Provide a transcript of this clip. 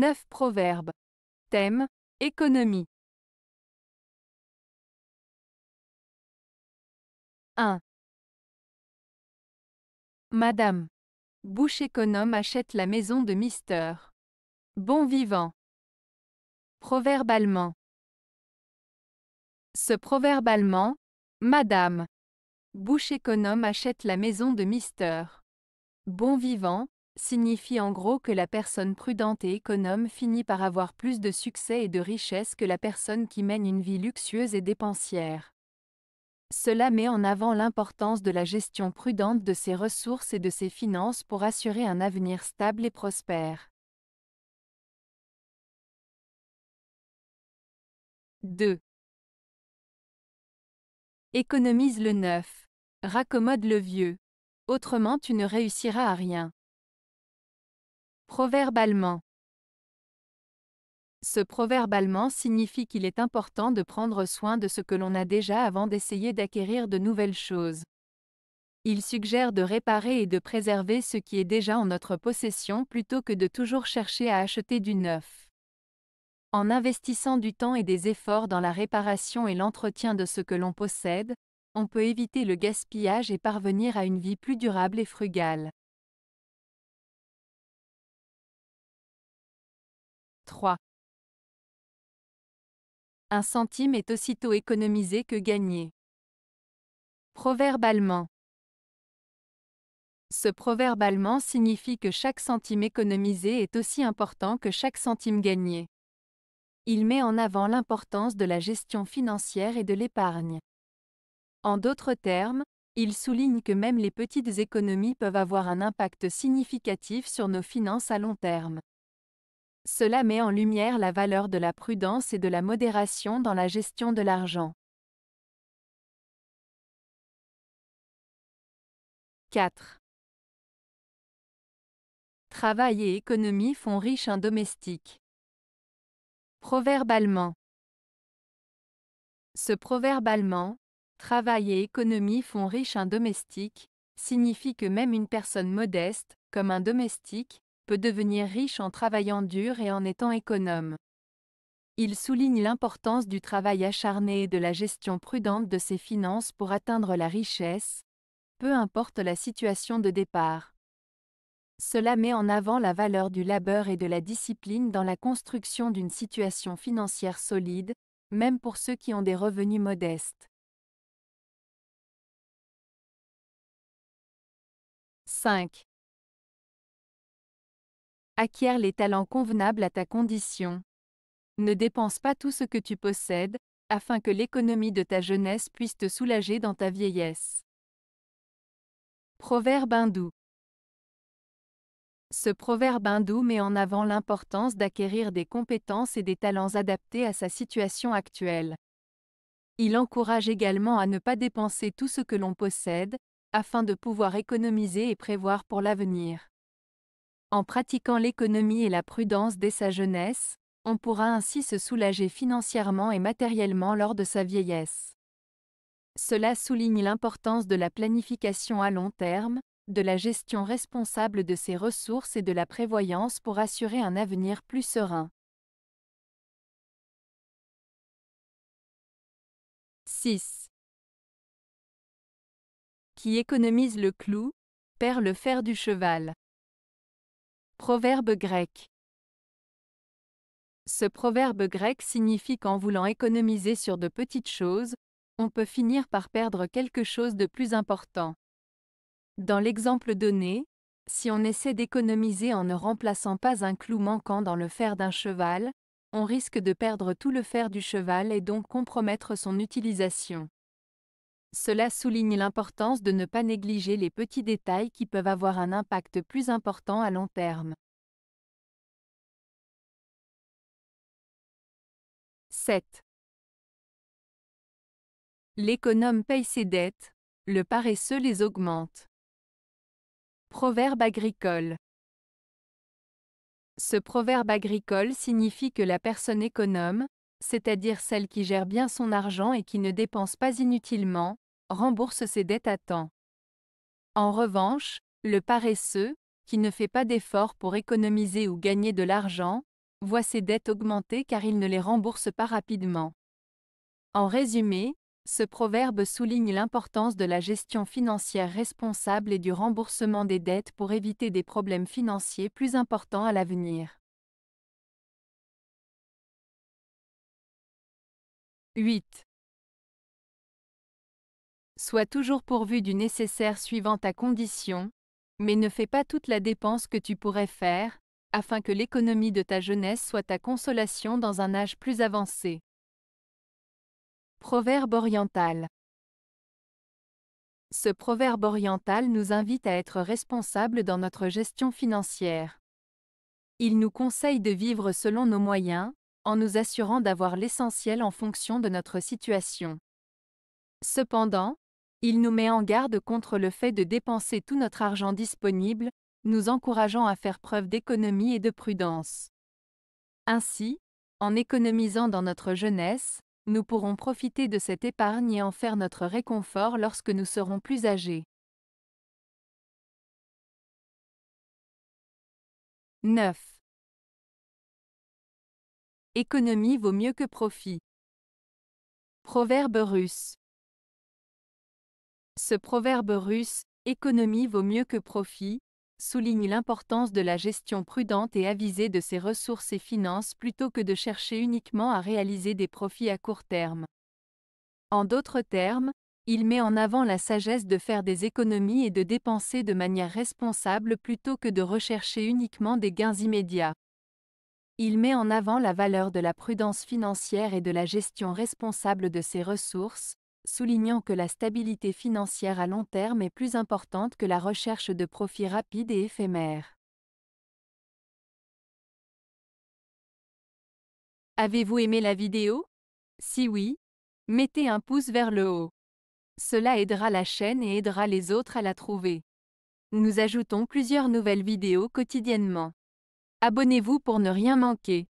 9 proverbes. Thème : économie. 1. Madame Bouche-Économe achète la maison de Mr. Bon-Vivant. Proverbe allemand. Ce proverbe allemand, Madame Bouche-Économe achète la maison de Mr. Bon-Vivant, signifie en gros que la personne prudente et économe finit par avoir plus de succès et de richesse que la personne qui mène une vie luxueuse et dépensière. Cela met en avant l'importance de la gestion prudente de ses ressources et de ses finances pour assurer un avenir stable et prospère. 2. Économise le neuf, raccommode le vieux. Autrement tu ne réussiras à rien. Proverbe allemand. Ce proverbe allemand signifie qu'il est important de prendre soin de ce que l'on a déjà avant d'essayer d'acquérir de nouvelles choses. Il suggère de réparer et de préserver ce qui est déjà en notre possession plutôt que de toujours chercher à acheter du neuf. En investissant du temps et des efforts dans la réparation et l'entretien de ce que l'on possède, on peut éviter le gaspillage et parvenir à une vie plus durable et frugale. 3. Un centime est aussitôt économisé que gagné. Proverbe allemand. Ce proverbe allemand signifie que chaque centime économisé est aussi important que chaque centime gagné. Il met en avant l'importance de la gestion financière et de l'épargne. En d'autres termes, il souligne que même les petites économies peuvent avoir un impact significatif sur nos finances à long terme. Cela met en lumière la valeur de la prudence et de la modération dans la gestion de l'argent. 4. Travail et économie font riche un domestique. Proverbe allemand. Ce proverbe allemand, travail et économie font riche un domestique, signifie que même une personne modeste, comme un domestique, peut devenir riche en travaillant dur et en étant économe. Il souligne l'importance du travail acharné et de la gestion prudente de ses finances pour atteindre la richesse, peu importe la situation de départ. Cela met en avant la valeur du labeur et de la discipline dans la construction d'une situation financière solide, même pour ceux qui ont des revenus modestes. 5. Acquiers les talents convenables à ta condition. Ne dépense pas tout ce que tu possèdes, afin que l'économie de ta jeunesse puisse te soulager dans ta vieillesse. Proverbe hindou. Ce proverbe hindou met en avant l'importance d'acquérir des compétences et des talents adaptés à sa situation actuelle. Il encourage également à ne pas dépenser tout ce que l'on possède, afin de pouvoir économiser et prévoir pour l'avenir. En pratiquant l'économie et la prudence dès sa jeunesse, on pourra ainsi se soulager financièrement et matériellement lors de sa vieillesse. Cela souligne l'importance de la planification à long terme, de la gestion responsable de ses ressources et de la prévoyance pour assurer un avenir plus serein. 6. Qui économise le clou, perd le fer du cheval. Proverbe grec. Ce proverbe grec signifie qu'en voulant économiser sur de petites choses, on peut finir par perdre quelque chose de plus important. Dans l'exemple donné, si on essaie d'économiser en ne remplaçant pas un clou manquant dans le fer d'un cheval, on risque de perdre tout le fer du cheval et donc compromettre son utilisation. Cela souligne l'importance de ne pas négliger les petits détails qui peuvent avoir un impact plus important à long terme. 7. L'économe paye ses dettes, le paresseux les augmente. Proverbe agricole. Ce proverbe agricole signifie que la personne économe, c'est-à-dire celle qui gère bien son argent et qui ne dépense pas inutilement, rembourse ses dettes à temps. En revanche, le paresseux, qui ne fait pas d'efforts pour économiser ou gagner de l'argent, voit ses dettes augmenter car il ne les rembourse pas rapidement. En résumé, ce proverbe souligne l'importance de la gestion financière responsable et du remboursement des dettes pour éviter des problèmes financiers plus importants à l'avenir. 8. Sois toujours pourvu du nécessaire suivant ta condition, mais ne fais pas toute la dépense que tu pourrais faire, afin que l'économie de ta jeunesse soit ta consolation dans un âge plus avancé. Proverbe oriental. Ce proverbe oriental nous invite à être responsables dans notre gestion financière. Il nous conseille de vivre selon nos moyens, en nous assurant d'avoir l'essentiel en fonction de notre situation. Cependant, il nous met en garde contre le fait de dépenser tout notre argent disponible, nous encourageant à faire preuve d'économie et de prudence. Ainsi, en économisant dans notre jeunesse, nous pourrons profiter de cette épargne et en faire notre réconfort lorsque nous serons plus âgés. 9. Économie vaut mieux que profit. Proverbe russe. Ce proverbe russe, économie vaut mieux que profit, souligne l'importance de la gestion prudente et avisée de ses ressources et finances plutôt que de chercher uniquement à réaliser des profits à court terme. En d'autres termes, il met en avant la sagesse de faire des économies et de dépenser de manière responsable plutôt que de rechercher uniquement des gains immédiats. Il met en avant la valeur de la prudence financière et de la gestion responsable de ses ressources, soulignant que la stabilité financière à long terme est plus importante que la recherche de profits rapides et éphémères. Avez-vous aimé la vidéo? Si oui, mettez un pouce vers le haut. Cela aidera la chaîne et aidera les autres à la trouver. Nous ajoutons plusieurs nouvelles vidéos quotidiennement. Abonnez-vous pour ne rien manquer.